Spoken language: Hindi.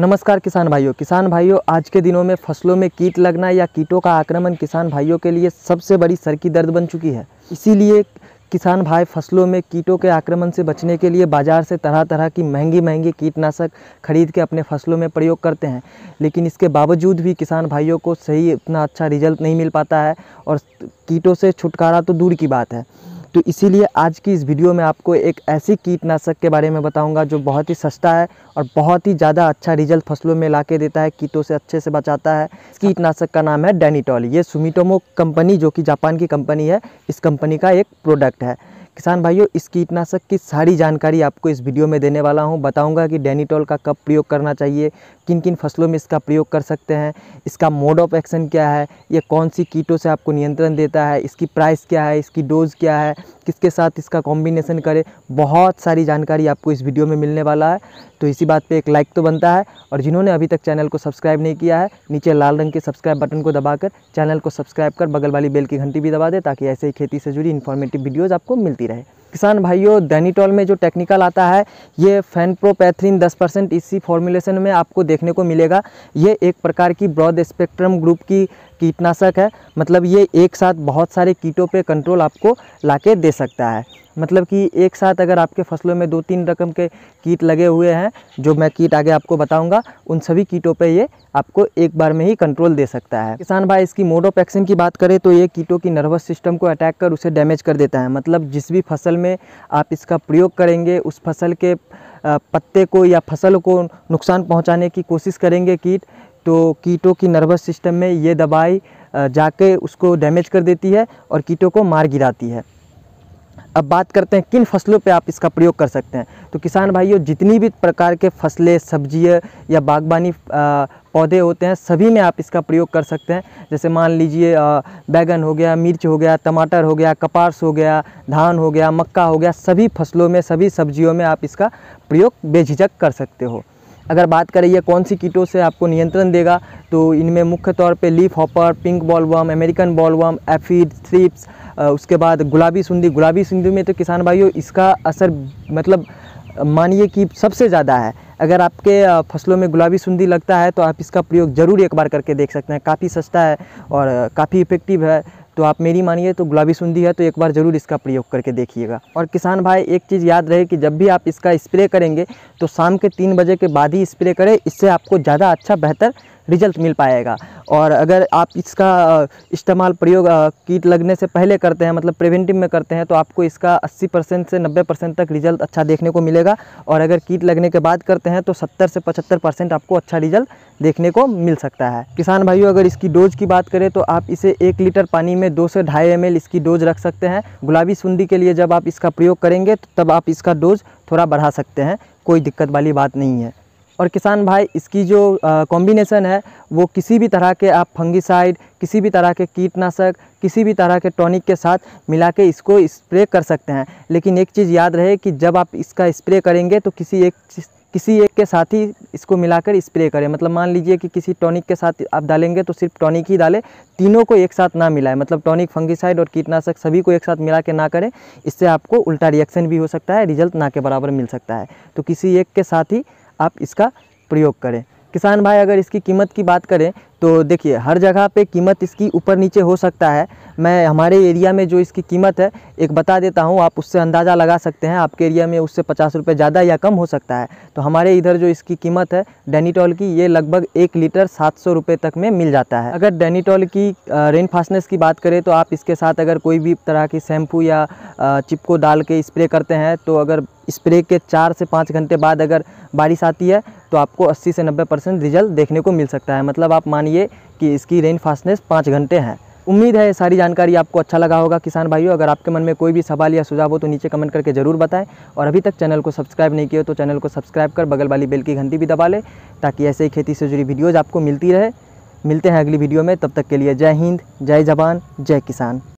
नमस्कार किसान भाइयों, आज के दिनों में फसलों में कीट लगना या कीटों का आक्रमण किसान भाइयों के लिए सबसे बड़ी सर की दर्द बन चुकी है। इसीलिए किसान भाई फसलों में कीटों के आक्रमण से बचने के लिए बाज़ार से तरह तरह की महंगी कीटनाशक खरीद के अपने फसलों में प्रयोग करते हैं, लेकिन इसके बावजूद भी किसान भाइयों को सही इतना अच्छा रिजल्ट नहीं मिल पाता है और कीटों से छुटकारा तो दूर की बात है। तो इसीलिए आज की इस वीडियो में आपको एक ऐसी कीटनाशक के बारे में बताऊंगा जो बहुत ही सस्ता है और बहुत ही ज़्यादा अच्छा रिजल्ट फसलों में ला के देता है, कीटों से अच्छे से बचाता है। इस कीटनाशक का नाम है डैनिटॉल। ये सुमिटोमो कंपनी जो कि जापान की कंपनी है, इस कंपनी का एक प्रोडक्ट है। किसान भाइयों, इस कीटनाशक की सारी जानकारी आपको इस वीडियो में देने वाला हूं। बताऊंगा कि डैनिटॉल का कब प्रयोग करना चाहिए, किन किन फसलों में इसका प्रयोग कर सकते हैं, इसका मोड ऑफ एक्शन क्या है, ये कौन सी कीटों से आपको नियंत्रण देता है, इसकी प्राइस क्या है, इसकी डोज क्या है, किसके साथ इसका कॉम्बिनेशन करें। बहुत सारी जानकारी आपको इस वीडियो में मिलने वाला है, तो इसी बात पर एक लाइक तो बनता है। और जिन्होंने अभी तक चैनल को सब्सक्राइब नहीं किया है, नीचे लाल रंग के सब्सक्राइब बटन को दबाकर चैनल को सब्सक्राइब कर बगल वाली बेल की घंटी भी दबा दें, ताकि ऐसे ही खेती से जुड़ी इन्फॉर्मेटिव वीडियोज़ आपको मिलती रहे। किसान भाइयों, डैनिटॉल में जो टेक्निकल आता है ये फैनप्रोपैथ्रिन 10% इसी फॉर्मुलेशन में आपको देखने को मिलेगा। ये एक प्रकार की ब्रॉड स्पेक्ट्रम ग्रुप की कीटनाशक है, मतलब ये एक साथ बहुत सारे कीटों पे कंट्रोल आपको लाके दे सकता है। मतलब कि एक साथ अगर आपके फसलों में 2-3 रकम के कीट लगे हुए हैं, जो मैं कीट आगे आपको बताऊंगा, उन सभी कीटों पे ये आपको एक बार में ही कंट्रोल दे सकता है। किसान भाई, इसकी मोड ऑफ एक्शन की बात करें तो ये कीटों की नर्वस सिस्टम को अटैक कर उसे डैमेज कर देता है। मतलब जिस भी फसल में आप इसका प्रयोग करेंगे उस फसल के पत्ते को या फसल को नुकसान पहुँचाने की कोशिश करेंगे कीट, तो कीटों की नर्वस सिस्टम में ये दवाई जाके उसको डैमेज कर देती है और कीटों को मार गिराती है। अब बात करते हैं किन फसलों पे आप इसका प्रयोग कर सकते हैं। तो किसान भाइयों, जितनी भी प्रकार के फसलें, सब्जियां या बागबानी पौधे होते हैं, सभी में आप इसका प्रयोग कर सकते हैं। जैसे मान लीजिए बैगन हो गया, मिर्च हो गया, टमाटर हो गया, कपास हो गया, धान हो गया, मक्का हो गया, सभी फसलों में, सभी सब्जियों में आप इसका प्रयोग बेझिझक कर सकते हो। अगर बात करें ये कौन सी कीटों से आपको नियंत्रण देगा, तो इनमें मुख्य तौर पे leaf hopper, pink bollworm, American bollworm, aphid, thrips, उसके बाद गुलाबी सुंडी में तो किसान भाइयों इसका असर मतलब मानिए कि सबसे ज़्यादा है। अगर आपके फसलों में गुलाबी सुंडी लगता है तो आप इसका प्रयोग ज़रूर एक बार करके देख सकते हैं। काफ़ी सस्ता है और काफ़ी इफेक्टिव है, तो आप मेरी मानिए तो गुलाबी सुंडी है तो एक बार ज़रूर इसका प्रयोग करके देखिएगा। और किसान भाई, एक चीज़ याद रहे कि जब भी आप इसका स्प्रे करेंगे तो शाम के 3 बजे के बाद ही स्प्रे करें, इससे आपको ज़्यादा अच्छा बेहतर रिजल्ट मिल पाएगा। और अगर आप इसका इस्तेमाल प्रयोग कीट लगने से पहले करते हैं, मतलब प्रिवेंटिव में करते हैं, तो आपको इसका 80% से 90% तक रिजल्ट अच्छा देखने को मिलेगा। और अगर कीट लगने के बाद करते हैं तो 70 से 75% आपको अच्छा रिजल्ट देखने को मिल सकता है। किसान भाइयों, अगर इसकी डोज की बात करें तो आप इसे 1 लीटर पानी में 2 से 2.5 ml इसकी डोज रख सकते हैं। गुलाबी सुंडी के लिए जब आप इसका प्रयोग करेंगे तब आप इसका डोज थोड़ा बढ़ा सकते हैं, कोई दिक्कत वाली बात नहीं है। और किसान भाई, इसकी जो कॉम्बिनेशन है वो किसी भी तरह के आप फंगिसाइड, किसी भी तरह के कीटनाशक, किसी भी तरह के टॉनिक के साथ मिला के इसको स्प्रे कर सकते हैं। लेकिन एक चीज़ याद रहे कि जब आप इसका स्प्रे करेंगे तो किसी एक के साथ ही इसको मिलाकर स्प्रे करें। मतलब मान लीजिए कि किसी टॉनिक के साथ आप डालेंगे तो सिर्फ टॉनिक ही डालें, तीनों को एक साथ ना मिलाएं। मतलब टॉनिक, फंगिसाइड और कीटनाशक सभी को एक साथ मिला के ना करें, इससे आपको उल्टा रिएक्शन भी हो सकता है, रिजल्ट ना के बराबर मिल सकता है। तो किसी एक के साथ ही आप इसका प्रयोग करें। किसान भाई, अगर इसकी कीमत की बात करें तो देखिए हर जगह पे कीमत इसकी ऊपर नीचे हो सकता है। मैं हमारे एरिया में जो इसकी कीमत है एक बता देता हूँ, आप उससे अंदाज़ा लगा सकते हैं। आपके एरिया में उससे 50 रुपये ज़्यादा या कम हो सकता है। तो हमारे इधर जो इसकी कीमत है डैनिटॉल की, ये लगभग 1 लीटर 700 रुपये तक में मिल जाता है। अगर डैनिटॉल की रेनफास्टनेस की बात करें तो आप इसके साथ अगर कोई भी तरह की शैम्पू या चिपको डाल के स्प्रे करते हैं तो अगर स्प्रे के 4 से 5 घंटे बाद अगर बारिश आती है तो आपको 80 से 90% रिजल्ट देखने को मिल सकता है। मतलब आप मानिए कि इसकी रेन फास्टनेस 5 घंटे है। उम्मीद है ये सारी जानकारी आपको अच्छा लगा होगा। किसान भाइयों, अगर आपके मन में कोई भी सवाल या सुझाव हो तो नीचे कमेंट करके ज़रूर बताएं। और अभी तक चैनल को सब्सक्राइब नहीं किया तो चैनल को सब्सक्राइब कर बगल वाली बेल की घंटी भी दबा लें, ताकि ऐसे ही खेती से जुड़ी वीडियोज़ आपको मिलती रहे। मिलते हैं अगली वीडियो में, तब तक के लिए जय हिंद, जय जवान, जय किसान।